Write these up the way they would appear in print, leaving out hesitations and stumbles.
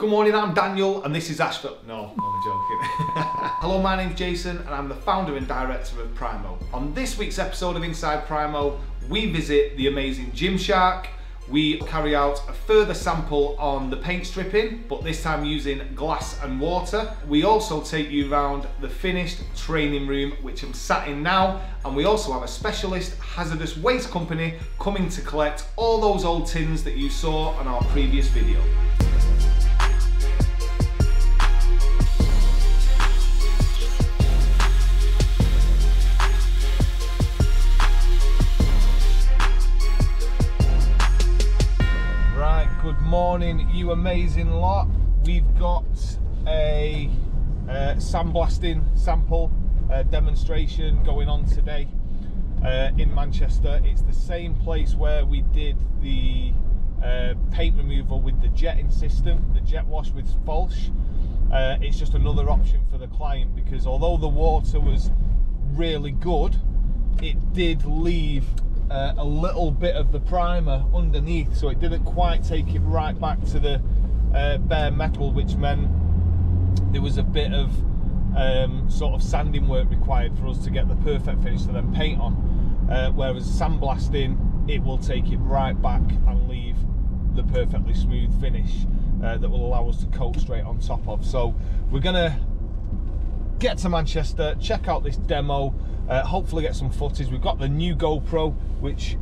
Good morning, I'm Daniel and this is Ashford. No, I'm joking. Hello, my name's Jason and I'm the founder and director of Prymo. On this week's episode of Inside Prymo, we visit the amazing Gymshark. We carry out a further sample on the paint stripping, but this time using glass and water. We also take you around the finished training room, which I'm sat in now. And we also have a specialist hazardous waste company coming to collect all those old tins that you saw on our previous video. Morning, you amazing lot. We've got a sandblasting sample demonstration going on today in Manchester. It's the same place where we did the paint removal with the jetting system, the jet wash with Falsch. It's just another option for the client because although the water was really good, it did leave a little bit of the primer underneath, so it didn't quite take it right back to the bare metal, which meant there was a bit of sort of sanding work required for us to get the perfect finish to then paint on, whereas sandblasting, it will take it right back and leave the perfectly smooth finish that will allow us to coat straight on top of. So we're gonna get to Manchester, check out this demo, hopefully get some footage. We've got the new GoPro, which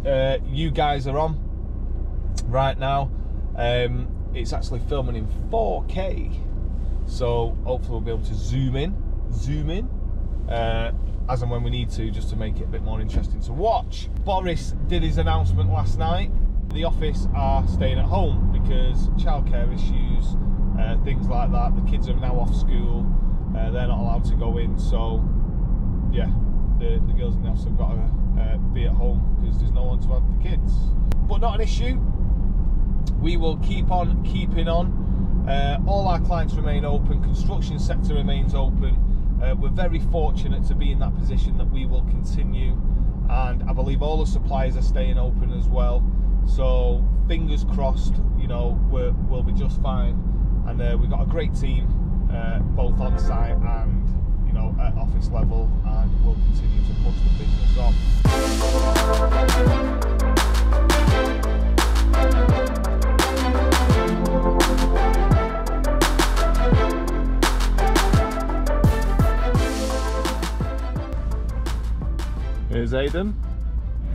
you guys are on right now. It's actually filming in 4K, so hopefully we'll be able to zoom in as and when we need to, just to make it a bit more interesting to watch. Boris did his announcement last night. The office are staying at home because childcare issues, things like that. The kids are now off school, they're not allowed to go in, so yeah, the girls in the office have got to be at home because there's no one to have the kids. But not an issue, we will keep on keeping on. All our clients remain open, construction sector remains open. We're very fortunate to be in that position that we will continue, and I believe all the suppliers are staying open as well, so fingers crossed, you know, we'll be just fine. And we've got a great team, both on site and, you know, at office level, and we'll continue to push the business on. Here's Aidan.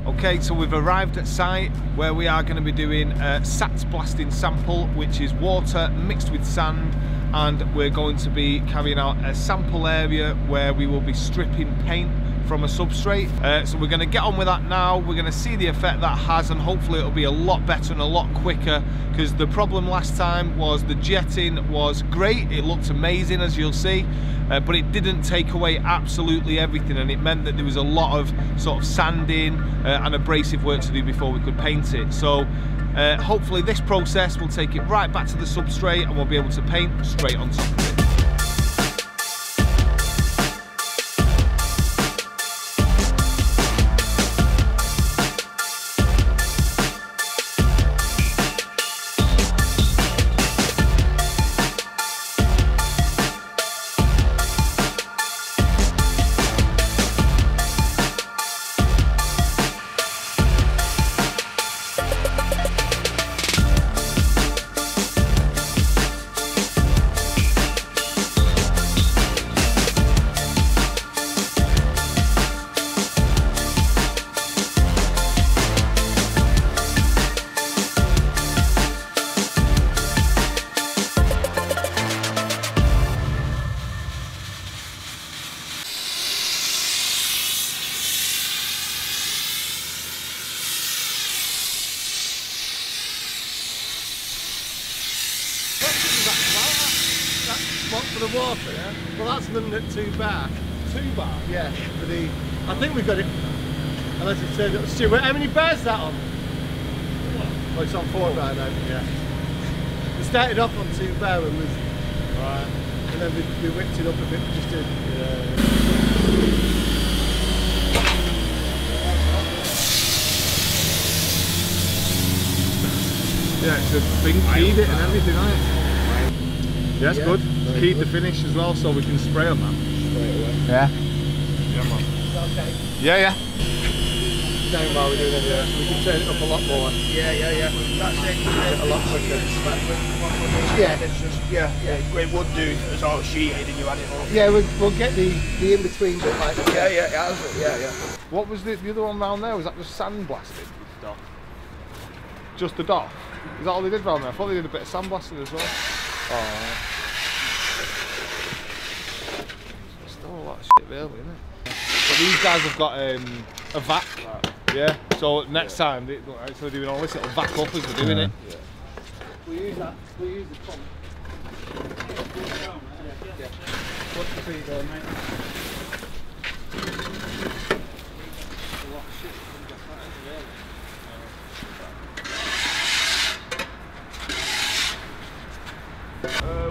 Okay, so we've arrived at site where we are going to be doing a SATS blasting sample, which is water mixed with sand, and we're going to be carrying out a sample area where we will be stripping paint from a substrate. So we're going to get on with that now. We're going to see the effect that has, and hopefully it'll be a lot better and a lot quicker, because the problem last time was the jetting was great, it looked amazing as you'll see, but it didn't take away absolutely everything, and it meant that there was a lot of sort of sanding and abrasive work to do before we could paint it. So hopefully this process will take it right back to the substrate and we'll be able to paint straight on top of it. For the water, yeah? Well, that's running at 2 bar. 2 bar? Yeah. For the, I think we've got it, unless it's turned up. Stuart, how many bars is that on? What? Oh, it's on 4 bar now. Yeah. We started off on 2 bar and was, right, and then we whipped it up a bit just to, yeah, it's a big feed and everything, right? Yeah, it's good. It's key to finish as well, so we can spray on that. Straight away. Yeah. Yeah, man. Is that okay? Yeah, yeah. Down while we're doing it, yeah. We can turn it up a lot more. Yeah, yeah, yeah. That's it. A lot quicker. Yeah. Just, yeah, yeah. It would do as all sheeted and you add it up. Yeah, we'll get the in-between bit like that. Yeah, yeah, yeah, yeah, yeah. What was the other one round there? Was that just sandblasted? Just the dock? Is that all they did round there? I thought they did a bit of sandblasting as well. Oh. Still a lot of shit really, isn't it? But these guys have got a vac, yeah, so next time, they, instead of doing all this, it'll vac up as they're doing it. Yeah. We'll use that, we'll use the pump. Yeah. What's the feed going, mate? There's a lot of shit comes off that as well.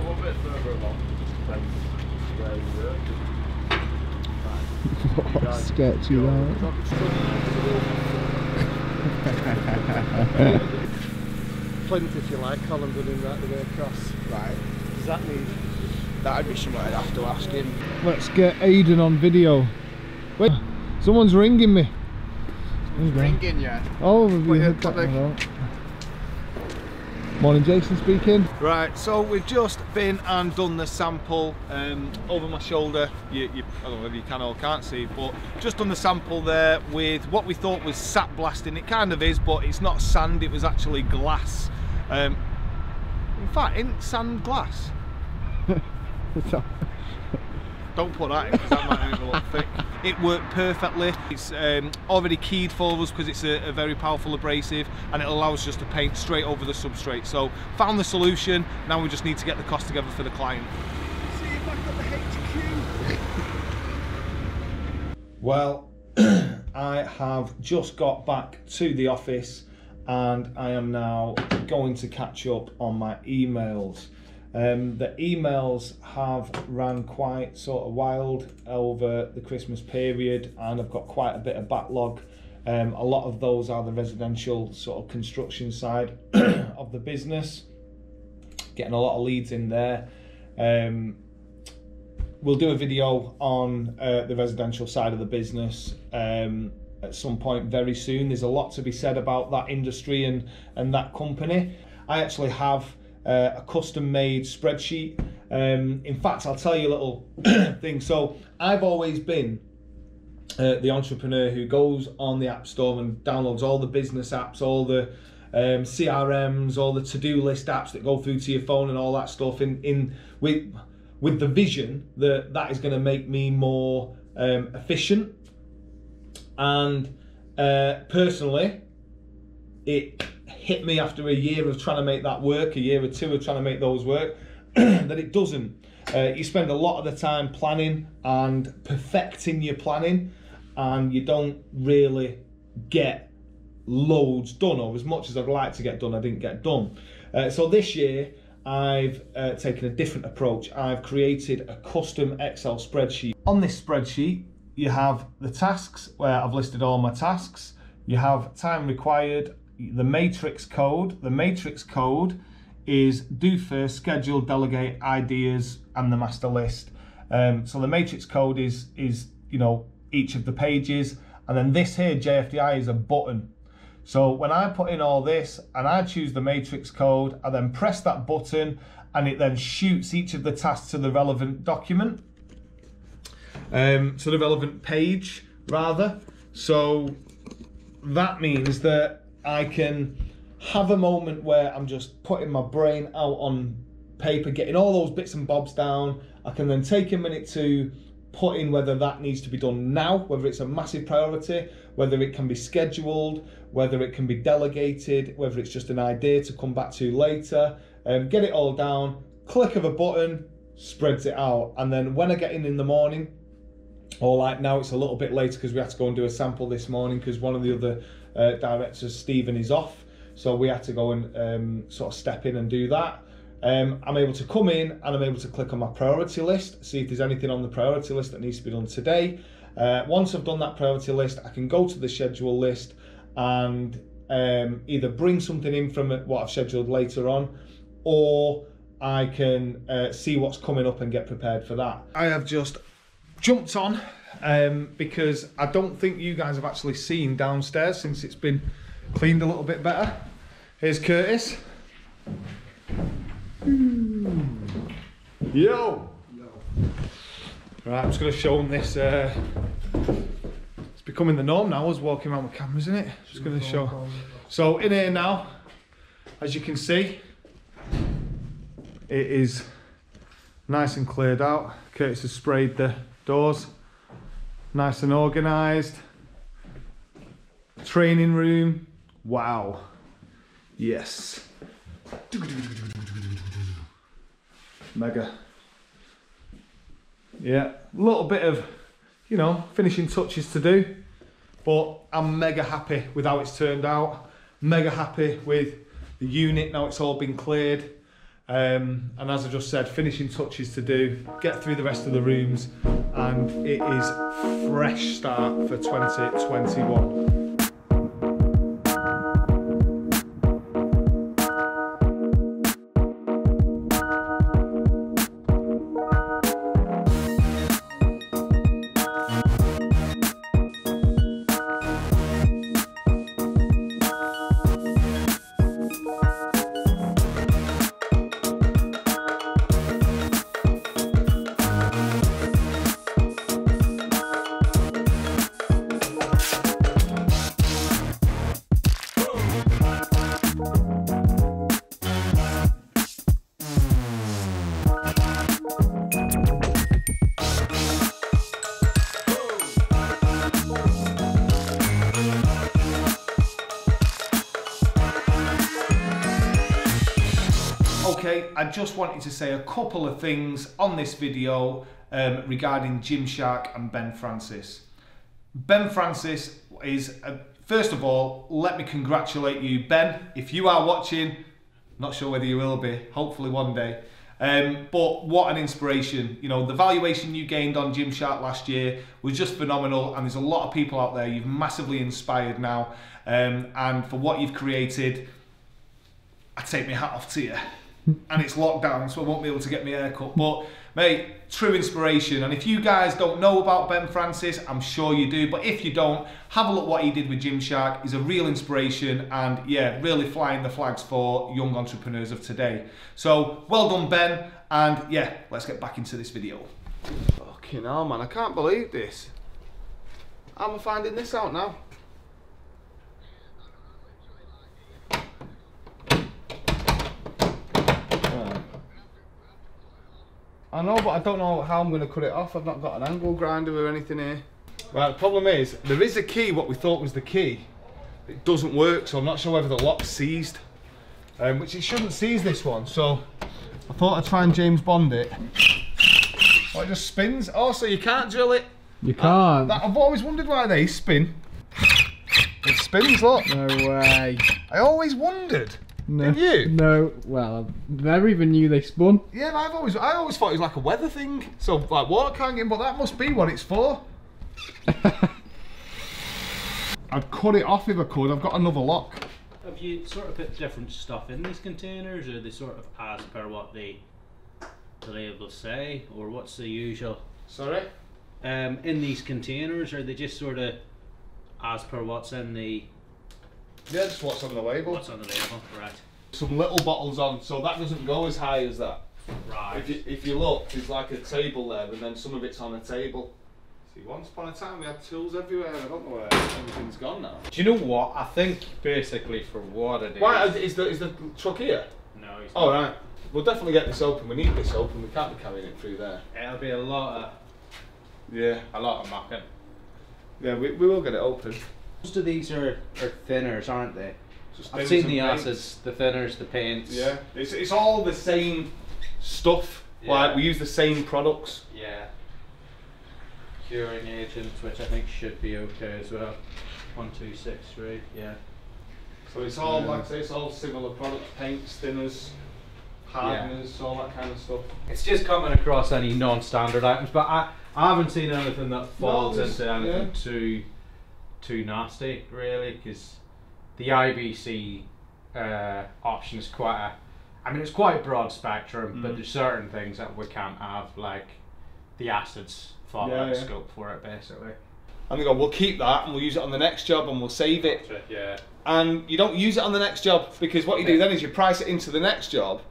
One bit further along, just depends where you were. What a sketch you are. Plinth if you like, column running right the way across. Right. Does that need? That'd be something I'd have to ask him. Let's get Aidan on video. Wait, someone's ringing me. Someone's ringing you? Yeah. Oh, have you heard that? Morning, Jason speaking. Right, so we've just been and done the sample over my shoulder. I don't know if you can or can't see, but just done the sample there with what we thought was sap blasting. It kind of is, but it's not sand, it was actually glass. In fact, isn't sand glass? Don't put that in because that might make it look thick. It worked perfectly. It's already keyed for us because it's a very powerful abrasive and it allows us to paint straight over the substrate. So, found the solution, now we just need to get the cost together for the client. See if I've got the HQ. Well, I have just got back to the office and I am now going to catch up on my emails. The emails have ran quite sort of wild over the Christmas period and I've got quite a bit of backlog. A lot of those are the residential sort of construction side of the business. Getting a lot of leads in there. We'll do a video on the residential side of the business at some point very soon. There's a lot to be said about that industry and that company. I actually have a custom-made spreadsheet. In fact, I'll tell you a little thing. So I've always been the entrepreneur who goes on the App Store and downloads all the business apps, all the CRMs, all the to-do list apps that go through to your phone and all that stuff with the vision that that is going to make me more efficient. And personally, it hit me after a year of trying to make that work, a year or two of trying to make those work, that it doesn't. You spend a lot of the time planning and perfecting your planning and you don't really get loads done, or as much as I'd like to get done, I didn't get done. So this year I've taken a different approach. I've created a custom Excel spreadsheet. On this spreadsheet you have the tasks where I've listed all my tasks, you have time required, the matrix code. The matrix code is do first, schedule, delegate, ideas, and the master list. So the matrix code is you know, each of the pages, and then this here JFDI is a button. So when I put in all this and I choose the matrix code, I then press that button and it then shoots each of the tasks to the relevant document, to the relevant page rather. So that means that I can have a moment where I'm just putting my brain out on paper, getting all those bits and bobs down. I can then take a minute to put in whether that needs to be done now, whether it's a massive priority, whether it can be scheduled, whether it can be delegated, whether it's just an idea to come back to later. Get it all down, click of a button, spreads it out. And then when I get in the morning, or like now it's a little bit later because we had to go and do a sample this morning because one of the other directors, Stephen, is off, so we had to go and sort of step in and do that. I'm able to come in and I'm able to click on my priority list, see if there's anything on the priority list that needs to be done today. Once I've done that priority list, I can go to the schedule list and either bring something in from what I've scheduled later on, or I can see what's coming up and get prepared for that. I have just jumped on because I don't think you guys have actually seen downstairs since it's been cleaned a little bit better. Here's Curtis. Yo! Right, I'm just going to show them this. It's becoming the norm now, us walking around with cameras, isn't it? Just going to show. So in here now, as you can see, it is nice and cleared out. Curtis has sprayed the doors. Nice and organised. Training room. Wow. Yes. Mega. Yeah, a little bit of, you know, finishing touches to do, but I'm mega happy with how it's turned out. Mega happy with the unit now it's all been cleared. And as I just said, finishing touches to do, get through the rest of the rooms, and it is a fresh start for 2021. I just wanted to say a couple of things on this video regarding Gymshark and Ben Francis. Ben Francis is, first of all, let me congratulate you, Ben. If you are watching, not sure whether you will be, hopefully one day, but what an inspiration. You know, the valuation you gained on Gymshark last year was just phenomenal, and there's a lot of people out there you've massively inspired now, and for what you've created, I take my hat off to you. And it's lockdown, so I won't be able to get my hair cut, but mate, true inspiration. And if you guys don't know about Ben Francis, I'm sure you do, but if you don't, have a look what he did with Gymshark. He's a real inspiration, and yeah, really flying the flags for young entrepreneurs of today. So well done, Ben, and yeah, let's get back into this video. Fucking hell, man, I can't believe this. How am I finding this out now? I know, but I don't know how I'm going to cut it off. I've not got an angle grinder or anything here. Right, the problem is, there is a key, what we thought was the key. It doesn't work, so I'm not sure whether the lock's seized. Which it shouldn't seize this one, so I thought I'd try and James Bond it. Oh, it just spins. Oh, so you can't drill it. You can't. I've always wondered why they spin. It spins, look. No way. I always wondered. No, did you? No, well, I never even knew they spun. Yeah, I always thought it was like a weather thing, so like water can't get in, but that must be what it's for. I'd cut it off if I could. I've got another lock. Have you sort of put different stuff in these containers, or are they sort of as per what the labels say, or what's the usual? Sorry? In these containers, are they just sort of as per what's in the... Yeah, just what's on the label. What's on the label, right. Some little bottles on, so that doesn't go as high as that. Right. If you look, there's like a table there, and then some of it's on a table. See, once upon a time we had tools everywhere, I don't know where everything's gone now. Do you know what? I think basically for what it is... Why, is the truck here? No, it's not. Oh, right. We'll definitely get this open, we need this open, we can't be carrying it through there. It'll be a lot of... Yeah. A lot of macking. Yeah, we will get it open. Most of these are thinners, aren't they? Just I've seen the acids, the thinners, the paints. Yeah, it's all the same stuff. Yeah. Like we use the same products. Yeah. Curing agents, which I think should be okay as well. 1263. Yeah. So it's all like I say, it's all similar products: paints, thinners, hardeners, all that kind of stuff. It's just coming across any non-standard items, but I haven't seen anything that falls into anything too nasty, really, because the IBC option is quite I mean, it's quite broad spectrum, but there's certain things that we can't have, like the acids fall out of scope for it, basically. And they go, we'll keep that and we'll use it on the next job and we'll save it. Yeah. And you don't use it on the next job, because what you do then is you price it into the next job,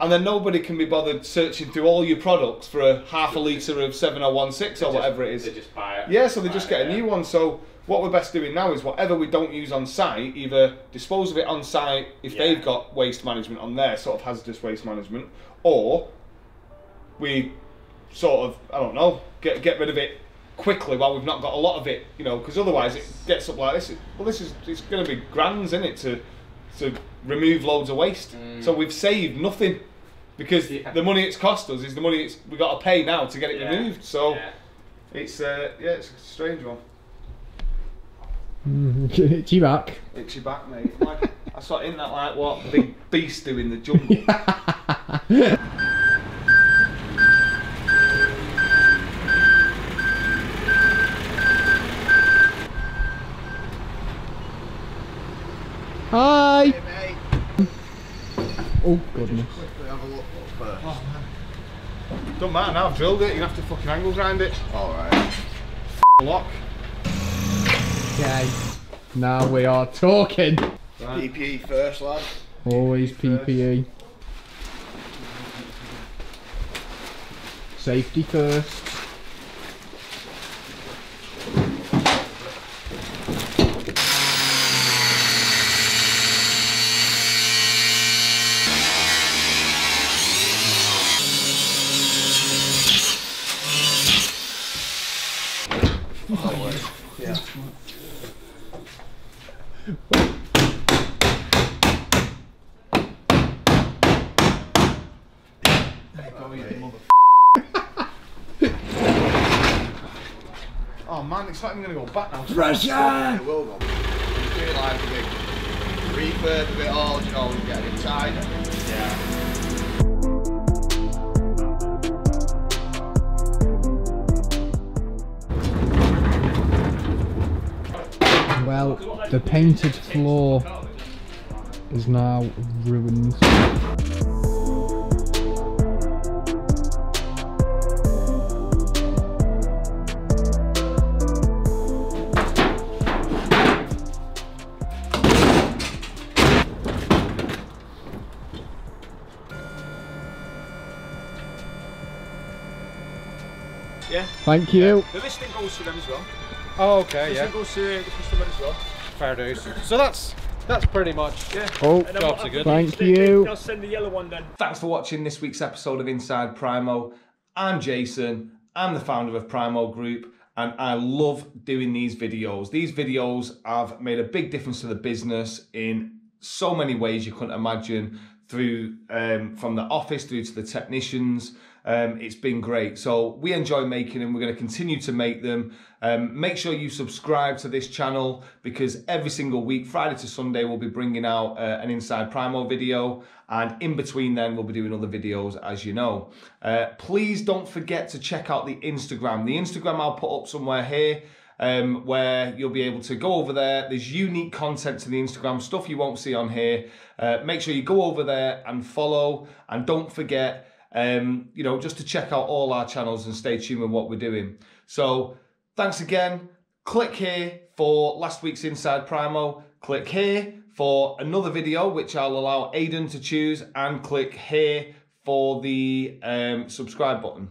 and then nobody can be bothered searching through all your products for a half a litre of 7016 or whatever it is. They just buy it. Yeah, so they just get a new one. So what we're best doing now is whatever we don't use on site, either dispose of it on site if they've got waste management on there, sort of hazardous waste management, or we sort of, I don't know, get rid of it quickly while we've not got a lot of it, you know, because otherwise it gets up like this. Well, this is, it's going to be grands, isn't it, to remove loads of waste. So we've saved nothing, because the money it's cost us is the money it's, we've got to pay now to get it removed. So it's a strange one. It's your back. It's your back, mate. Like, I saw in that, like, what big beast do in the jungle. Hi! Hey, mate. Oh, goodness. Just quickly have a look first. Oh, man. Don't matter now, I've drilled it, you're gonna have to fucking angle grind it. Alright. F***ing lock. Okay. Now we are talking. Right. PPE first, lad. Always PPE. Safety first. Oh man, it's not even going to go back now. Pressure! It will go. You do it like a big refurb of it all, you know, and get it tighter. Yeah. Well, the painted floor is now ruined. Yeah. Thank you. Yeah. This thing goes to them as well. Oh, okay, this goes to the customer as well. Fair dues. So that's pretty much, jobs are good. Thank you. I'll send the yellow one then. Thanks for watching this week's episode of Inside Prymo. I'm Jason, I'm the founder of Prymo Group, and I love doing these videos. These videos have made a big difference to the business in so many ways you couldn't imagine, through from the office through to the technicians. It's been great. So we enjoy making them. We're going to continue to make them. Make sure you subscribe to this channel, because every single week, Friday to Sunday, we'll be bringing out an Inside Prymo video. And in between then, we'll be doing other videos, as you know. Please don't forget to check out the Instagram. The Instagram I'll put up somewhere here, where you'll be able to go over there. There's unique content to the Instagram, stuff you won't see on here. Make sure you go over there and follow. And don't forget, you know, just to check out all our channels and stay tuned with what we're doing. So thanks again. Click here for last week's Inside Prymo. Click here for another video, which I'll allow Aidan to choose, and click here for the subscribe button.